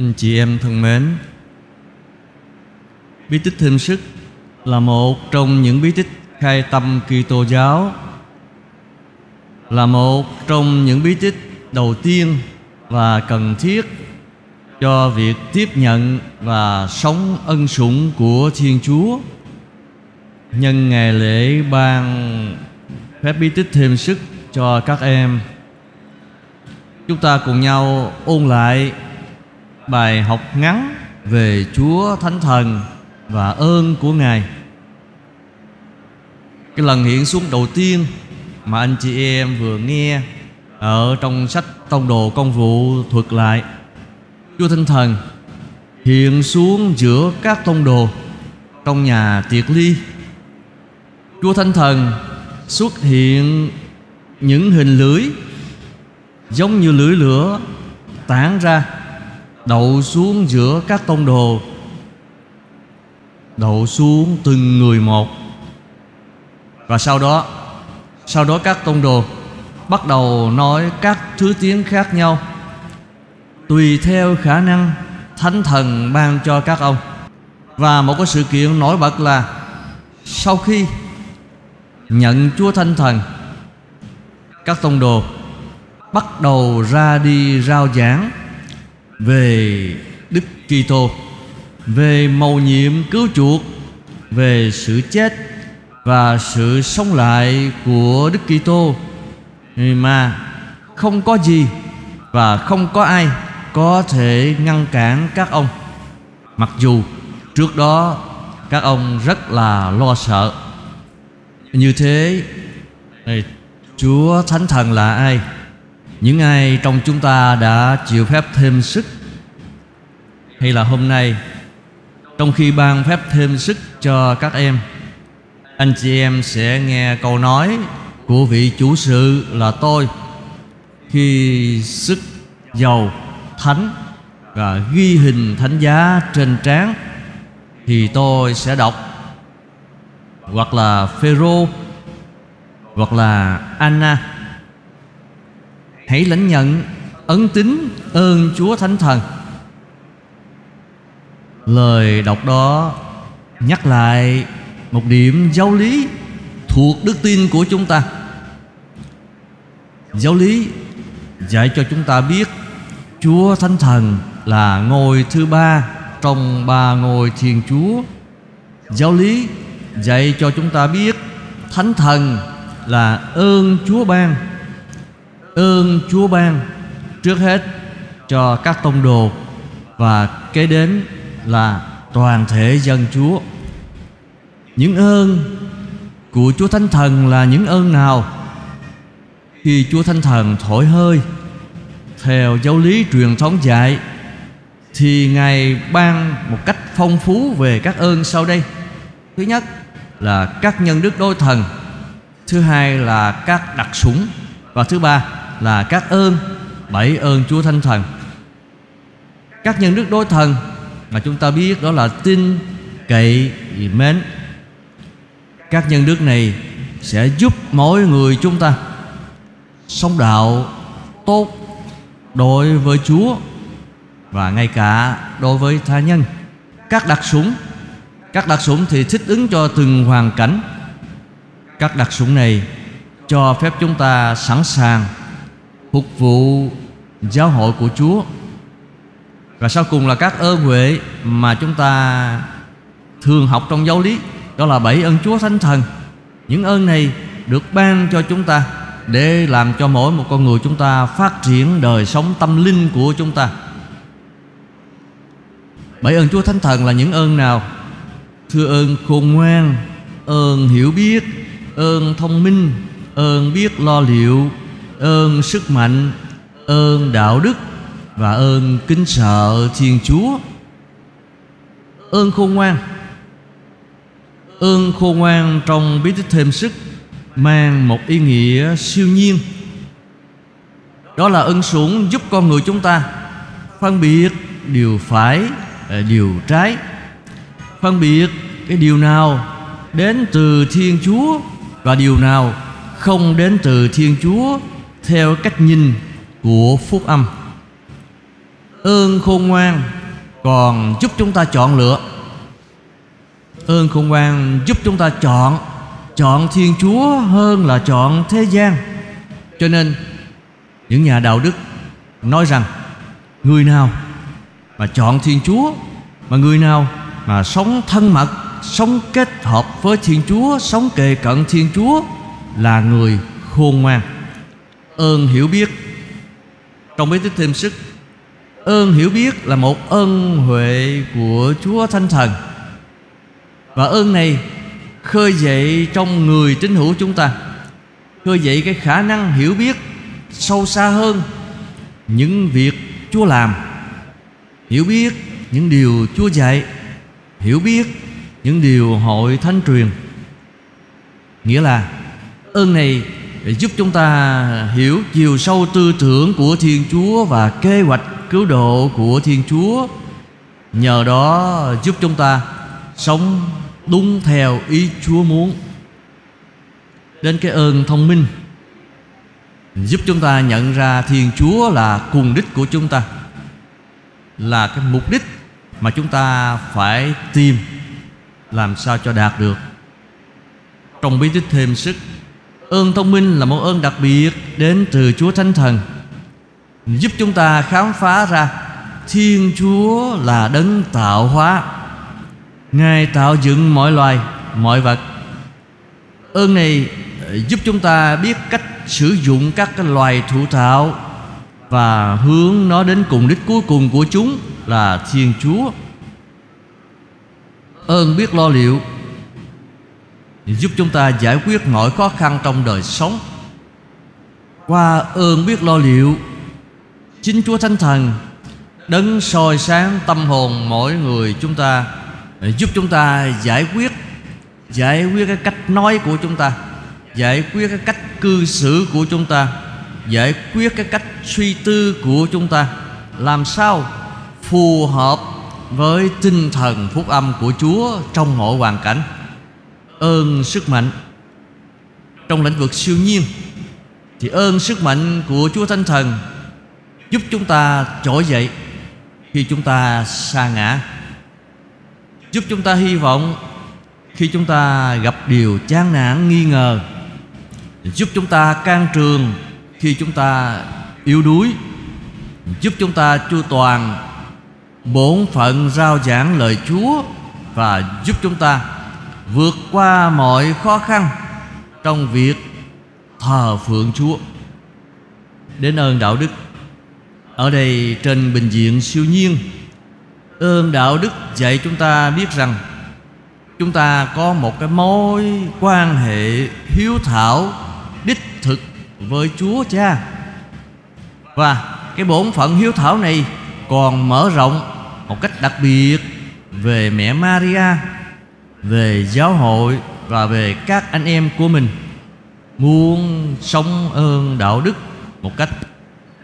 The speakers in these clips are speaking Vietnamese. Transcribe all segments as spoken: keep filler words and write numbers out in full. Anh chị em thân mến, bí tích thêm sức là một trong những bí tích khai tâm Kitô giáo, là một trong những bí tích đầu tiên và cần thiết cho việc tiếp nhận và sống ân sủng của Thiên Chúa. Nhân ngày lễ ban phép bí tích thêm sức cho các em, chúng ta cùng nhau ôn lại bài học ngắn về Chúa Thánh Thần và ơn của Ngài. Cái lần hiện xuống đầu tiên mà anh chị em vừa nghe ở trong sách Tông đồ Công vụ thuật lại, Chúa Thánh Thần hiện xuống giữa các tông đồ trong nhà tiệc ly. Chúa Thánh Thần xuất hiện những hình lưỡi giống như lưỡi lửa tản ra, đậu xuống giữa các tông đồ, đậu xuống từng người một. Và sau đó Sau đó các tông đồ bắt đầu nói các thứ tiếng khác nhau, tùy theo khả năng Thánh Thần ban cho các ông. Và một cái sự kiện nổi bật là sau khi nhận Chúa Thánh Thần, các tông đồ bắt đầu ra đi rao giảng về Đức Kitô, về mầu nhiệm cứu chuộc, về sự chết và sự sống lại của Đức Kitô, mà không có gì và không có ai có thể ngăn cản các ông, mặc dù trước đó các ông rất là lo sợ. Như thế, Chúa Thánh Thần là ai? Những ai trong chúng ta đã chịu phép thêm sức, hay là hôm nay trong khi ban phép thêm sức cho các em, anh chị em sẽ nghe câu nói của vị chủ sự là tôi khi sức dầu thánh và ghi hình thánh giá trên trán, thì tôi sẽ đọc, hoặc là Phêrô, hoặc là Anna. Hãy lãnh nhận ấn tín ơn Chúa Thánh Thần. Lời đọc đó nhắc lại một điểm giáo lý thuộc đức tin của chúng ta. Giáo lý dạy cho chúng ta biết Chúa Thánh Thần là ngôi thứ ba trong ba ngôi Thiên Chúa. Giáo lý dạy cho chúng ta biết Thánh Thần là ơn Chúa ban, ơn Chúa ban trước hết cho các tông đồ và kế đến là toàn thể dân Chúa. Những ơn của Chúa Thánh Thần là những ơn nào? Khi Chúa Thánh Thần thổi hơi, theo giáo lý truyền thống dạy, thì Ngài ban một cách phong phú về các ơn sau đây. Thứ nhất là các nhân đức đôi thần, thứ hai là các đặc sủng, và thứ ba là các ơn, bảy ơn Chúa Thánh Thần. Các nhân đức đối thần mà chúng ta biết đó là tin, cậy, mến. Các nhân đức này sẽ giúp mỗi người chúng ta sống đạo tốt đối với Chúa và ngay cả đối với tha nhân. Các đặc sủng, các đặc sủng thì thích ứng cho từng hoàn cảnh. Các đặc sủng này cho phép chúng ta sẵn sàng phục vụ giáo hội của Chúa. Và sau cùng là các ơn huệ mà chúng ta thường học trong giáo lý, đó là bảy ơn Chúa Thánh Thần. Những ơn này được ban cho chúng ta để làm cho mỗi một con người chúng ta phát triển đời sống tâm linh của chúng ta. Bảy ơn Chúa Thánh Thần là những ơn nào? Thưa ơn khôn ngoan, ơn hiểu biết, ơn thông minh, ơn biết lo liệu, ơn sức mạnh, ơn đạo đức và ơn kính sợ Thiên Chúa. Ơn khôn ngoan, ơn khôn ngoan trong bí tích thêm sức mang một ý nghĩa siêu nhiên. Đó là ân sủng giúp con người chúng ta phân biệt điều phải, điều trái, phân biệt cái điều nào đến từ Thiên Chúa và điều nào không đến từ Thiên Chúa theo cách nhìn của phúc âm. ương khôn ngoan còn giúp chúng ta chọn lựa. Ơn khôn ngoan giúp chúng ta chọn Chọn Thiên Chúa hơn là chọn thế gian. Cho nên những nhà đạo đức nói rằng người nào mà chọn Thiên Chúa, mà người nào mà sống thân mật, sống kết hợp với Thiên Chúa, sống kề cận Thiên Chúa là người khôn ngoan. Ơn hiểu biết, trong bí tích thêm sức, ơn hiểu biết là một ơn huệ của Chúa Thánh Thần. Và ơn này khơi dậy trong người tín hữu chúng ta, khơi dậy cái khả năng hiểu biết sâu xa hơn những việc Chúa làm, hiểu biết những điều Chúa dạy, hiểu biết những điều hội thánh truyền. Nghĩa là ơn này để giúp chúng ta hiểu chiều sâu tư tưởng của Thiên Chúa và kế hoạch cứu độ của Thiên Chúa. Nhờ đó giúp chúng ta sống đúng theo ý Chúa muốn. Đến cái ơn thông minh, giúp chúng ta nhận ra Thiên Chúa là cùng đích của chúng ta, là cái mục đích mà chúng ta phải tìm làm sao cho đạt được. Trong bí tích thêm sức, ơn thông minh là một ơn đặc biệt đến từ Chúa Thánh Thần, giúp chúng ta khám phá ra Thiên Chúa là đấng tạo hóa, Ngài tạo dựng mọi loài, mọi vật. Ơn này giúp chúng ta biết cách sử dụng các cái loài thụ tạo và hướng nó đến cùng đích cuối cùng của chúng là Thiên Chúa. Ơn biết lo liệu giúp chúng ta giải quyết mọi khó khăn trong đời sống. Qua ơn biết lo liệu, chính Chúa Thánh Thần, đấng soi sáng tâm hồn mỗi người chúng ta, giúp chúng ta giải quyết Giải quyết cái cách nói của chúng ta, giải quyết cái cách cư xử của chúng ta, giải quyết cái cách suy tư của chúng ta, làm sao phù hợp với tinh thần phúc âm của Chúa trong mọi hoàn cảnh. Ơn sức mạnh, trong lĩnh vực siêu nhiên thì ơn sức mạnh của Chúa Thánh Thần giúp chúng ta trỗi dậy khi chúng ta sa ngã, giúp chúng ta hy vọng khi chúng ta gặp điều chán nản nghi ngờ, giúp chúng ta can trường khi chúng ta yếu đuối, giúp chúng ta chu toàn bổn phận rao giảng lời Chúa và giúp chúng ta vượt qua mọi khó khăn trong việc thờ phượng Chúa. Đến ơn đạo đức, ở đây trên bình diện siêu nhiên, ơn đạo đức dạy chúng ta biết rằng chúng ta có một cái mối quan hệ hiếu thảo đích thực với Chúa Cha. Và cái bổn phận hiếu thảo này còn mở rộng một cách đặc biệt về mẹ Maria, về giáo hội và về các anh em của mình. Muốn sống ơn đạo đức một cách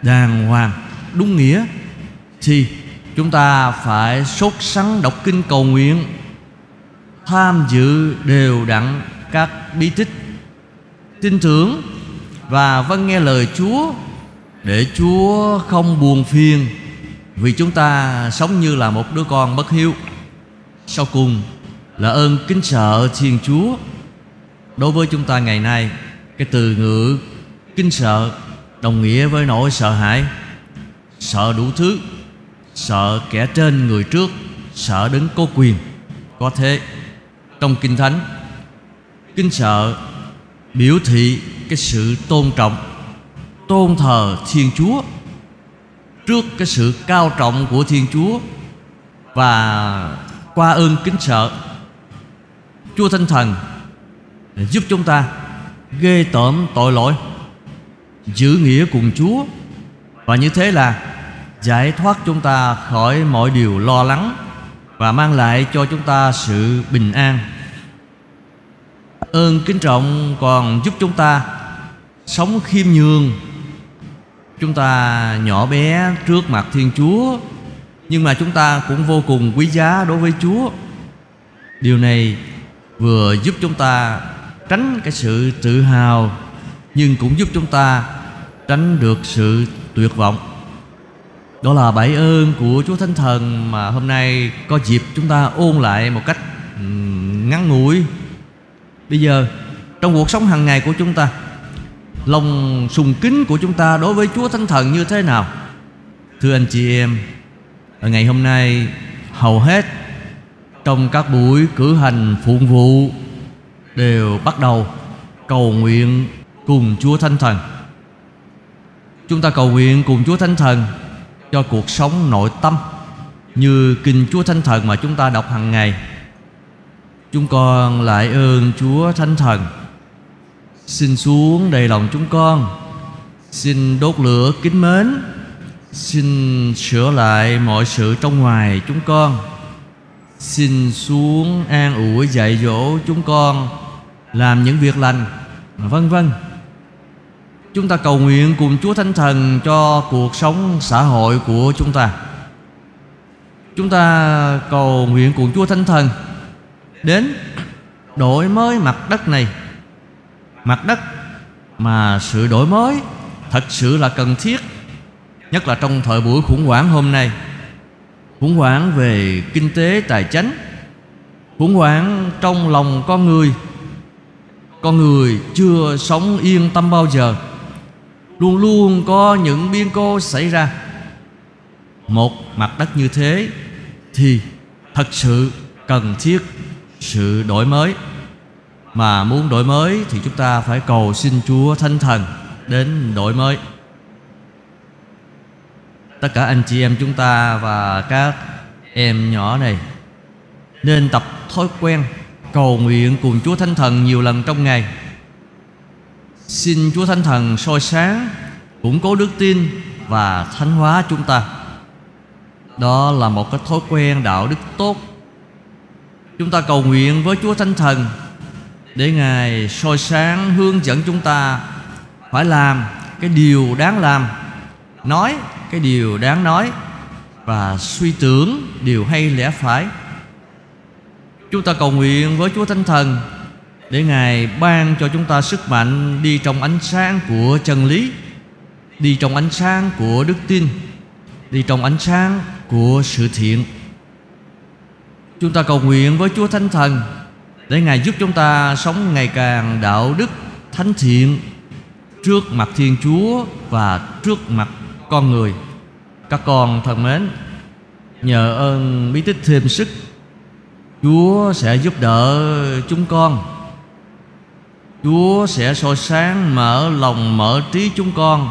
đàng hoàng, đúng nghĩa thì chúng ta phải sốt sắng đọc kinh cầu nguyện, tham dự đều đặn các bí tích, tin tưởng và vâng nghe lời Chúa để Chúa không buồn phiền vì chúng ta sống như là một đứa con bất hiếu. Sau cùng là ơn kính sợ Thiên Chúa. Đối với chúng ta ngày nay, cái từ ngữ kính sợ đồng nghĩa với nỗi sợ hãi, sợ đủ thứ, sợ kẻ trên người trước, sợ đấng có quyền, có thế. Trong Kinh Thánh, kính sợ biểu thị cái sự tôn trọng, tôn thờ Thiên Chúa trước cái sự cao trọng của Thiên Chúa. Và qua ơn kính sợ, Chúa Thánh Thần giúp chúng ta ghê tởm tội lỗi, giữ nghĩa cùng Chúa, và như thế là giải thoát chúng ta khỏi mọi điều lo lắng và mang lại cho chúng ta sự bình an. Ơn kính trọng còn giúp chúng ta sống khiêm nhường. Chúng ta nhỏ bé trước mặt Thiên Chúa, nhưng mà chúng ta cũng vô cùng quý giá đối với Chúa. Điều này vừa giúp chúng ta tránh cái sự tự hào, nhưng cũng giúp chúng ta tránh được sự tuyệt vọng. Đó là bảy ơn của Chúa Thánh Thần mà hôm nay có dịp chúng ta ôn lại một cách ngắn ngủi. Bây giờ trong cuộc sống hàng ngày của chúng ta, lòng sùng kính của chúng ta đối với Chúa Thánh Thần như thế nào? Thưa anh chị em, ở ngày hôm nay hầu hết trong các buổi cử hành phụng vụ đều bắt đầu cầu nguyện cùng Chúa Thánh Thần. Chúng ta cầu nguyện cùng Chúa Thánh Thần cho cuộc sống nội tâm như Kinh Chúa Thánh Thần mà chúng ta đọc hàng ngày. Chúng con lại ơn Chúa Thánh Thần, xin xuống đầy lòng chúng con, xin đốt lửa kính mến, xin sửa lại mọi sự trong ngoài chúng con, xin xuống an ủi dạy dỗ chúng con làm những việc lành, vân vân. Chúng ta cầu nguyện cùng Chúa Thánh Thần cho cuộc sống xã hội của chúng ta. Chúng ta cầu nguyện cùng Chúa Thánh Thần đến đổi mới mặt đất này, mặt đất mà sự đổi mới thật sự là cần thiết, nhất là trong thời buổi khủng hoảng hôm nay. Khủng hoảng về kinh tế tài chánh, khủng hoảng trong lòng con người. Con người chưa sống yên tâm bao giờ, luôn luôn có những biến cố xảy ra. Một mặt đất như thế thì thật sự cần thiết sự đổi mới. Mà muốn đổi mới thì chúng ta phải cầu xin Chúa Thánh Thần đến đổi mới. Tất cả anh chị em chúng ta và các em nhỏ này nên tập thói quen cầu nguyện cùng Chúa Thánh Thần nhiều lần trong ngày. Xin Chúa Thánh Thần soi sáng, củng cố đức tin và thánh hóa chúng ta. Đó là một cái thói quen đạo đức tốt. Chúng ta cầu nguyện với Chúa Thánh Thần để Ngài soi sáng hướng dẫn chúng ta phải làm cái điều đáng làm, nói cái điều đáng nói và suy tưởng điều hay lẽ phải. Chúng ta cầu nguyện với Chúa Thánh Thần để Ngài ban cho chúng ta sức mạnh đi trong ánh sáng của chân lý, đi trong ánh sáng của đức tin, đi trong ánh sáng của sự thiện. Chúng ta cầu nguyện với Chúa Thánh Thần để Ngài giúp chúng ta sống ngày càng đạo đức, thánh thiện trước mặt Thiên Chúa và trước mặt con người. Các con thân mến, nhờ ơn bí tích thêm sức, Chúa sẽ giúp đỡ chúng con. Chúa sẽ soi sáng, mở lòng, mở trí chúng con,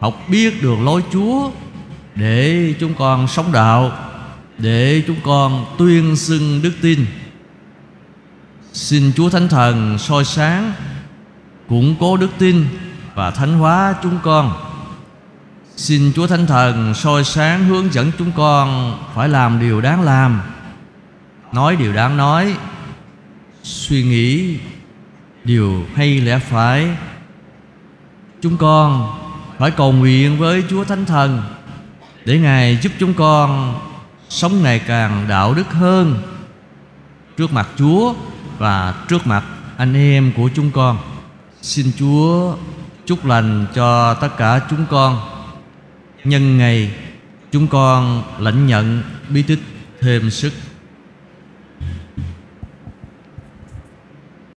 học biết được lối Chúa để chúng con sống đạo, để chúng con tuyên xưng đức tin. Xin Chúa Thánh Thần soi sáng, củng cố đức tin và thánh hóa chúng con. Xin Chúa Thánh Thần soi sáng hướng dẫn chúng con phải làm điều đáng làm, nói điều đáng nói, suy nghĩ điều hay lẽ phải. Chúng con phải cầu nguyện với Chúa Thánh Thần để Ngài giúp chúng con sống ngày càng đạo đức hơn trước mặt Chúa và trước mặt anh em của chúng con. Xin Chúa chúc lành cho tất cả chúng con nhân ngày chúng con lãnh nhận bí tích thêm sức.